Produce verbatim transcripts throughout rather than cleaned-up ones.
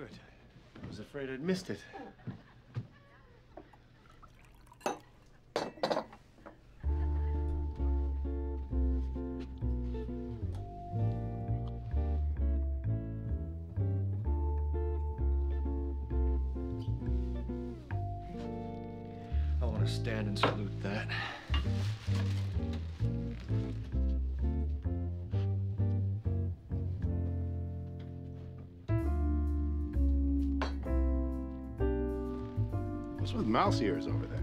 Good. I was afraid I'd missed it. I want to stand and salute that. What's with mouse ears over there?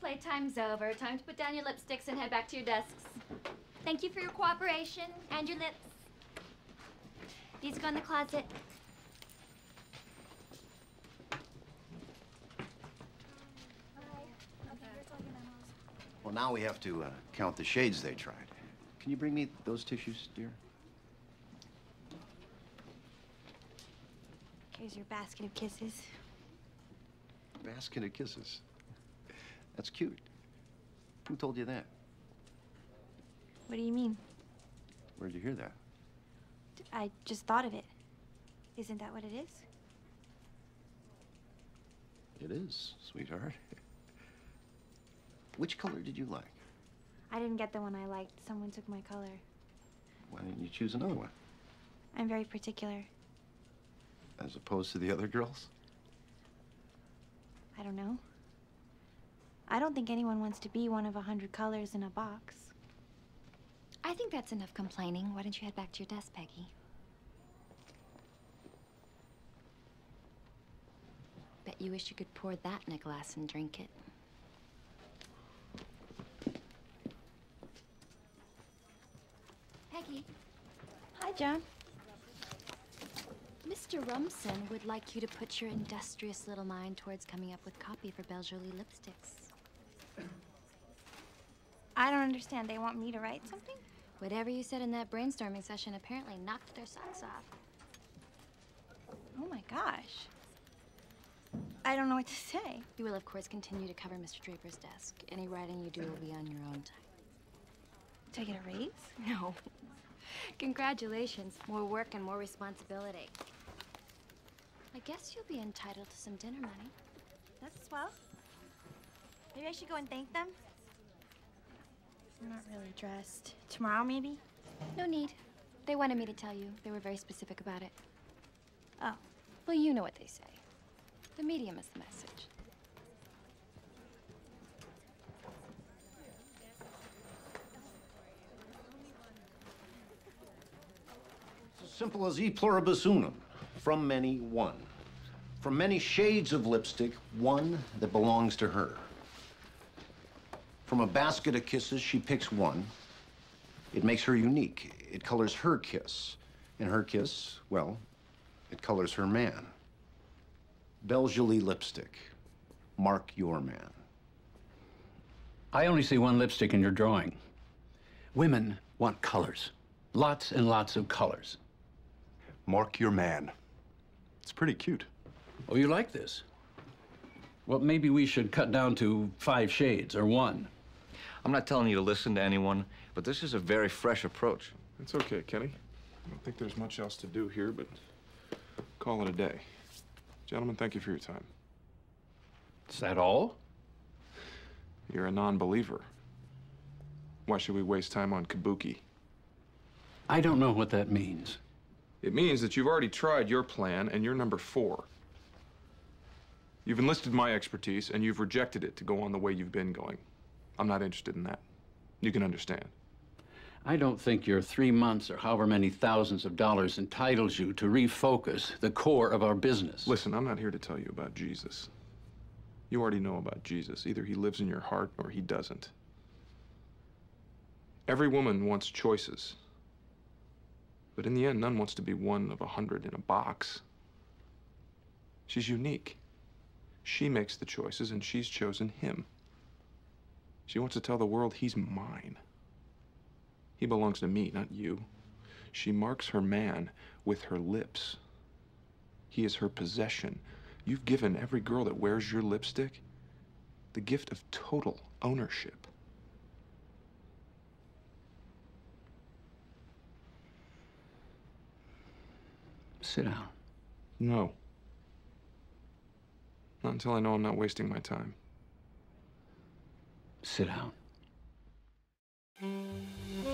Playtime's over. Time to put down your lipsticks and head back to your desks. Thank you for your cooperation and your lips. These go in the closet. Well, now we have to uh, count the shades they tried. Can you bring me those tissues, dear? Here's your basket of kisses. Basket of kisses? That's cute. Who told you that? What do you mean? Where'd you hear that? I just thought of it. Isn't that what it is? It is, sweetheart. Which color did you like? I didn't get the one I liked. Someone took my color. Why didn't you choose another one? I'm very particular. As opposed to the other girls? I don't know. I don't think anyone wants to be one of a hundred colors in a box. I think that's enough complaining. Why don't you head back to your desk, Peggy? Bet you wish you could pour that in a glass and drink it. Peggy. Hi, John. Mister Rumsen would like you to put your industrious little mind towards coming up with copy for Belle Jolie lipsticks. I don't understand. They want me to write something? Whatever you said in that brainstorming session apparently knocked their socks off. Oh my gosh. I don't know what to say. You will, of course, continue to cover Mister Draper's desk. Any writing you do will be on your own time. Do I get a raise? No. Congratulations. More work and more responsibility. I guess you'll be entitled to some dinner money. That's swell. Maybe I should go and thank them. I'm not really dressed. Tomorrow, maybe? No need. They wanted me to tell you. They were very specific about it. Oh. Well, you know what they say. The medium is the message. It's as simple as e pluribus unum. From many, one. From many shades of lipstick, one that belongs to her. From a basket of kisses, she picks one. It makes her unique. It colors her kiss. And her kiss, well, it colors her man. Belle Jolie lipstick. Mark your man. I only see one lipstick in your drawing. Women want colors. Lots and lots of colors. Mark your man. It's pretty cute. Oh, you like this? Well, maybe we should cut down to five shades or one. I'm not telling you to listen to anyone, but this is a very fresh approach. It's okay, Kenny. I don't think there's much else to do here, but call it a day. Gentlemen, thank you for your time. Is that all? You're a non-believer. Why should we waste time on kabuki? I don't know what that means. It means that you've already tried your plan, and you're number four. You've enlisted my expertise, and you've rejected it to go on the way you've been going. I'm not interested in that. You can understand. I don't think your three months or however many thousands of dollars entitles you to refocus the core of our business. Listen, I'm not here to tell you about Jesus. You already know about Jesus. Either he lives in your heart or he doesn't. Every woman wants choices. But in the end, none wants to be one of a hundred in a box. She's unique. She makes the choices, and she's chosen him. She wants to tell the world he's mine. He belongs to me, not you. She marks her man with her lips. He is her possession. You've given every girl that wears your lipstick the gift of total ownership. Sit down. No. Not until I know I'm not wasting my time. Sit down.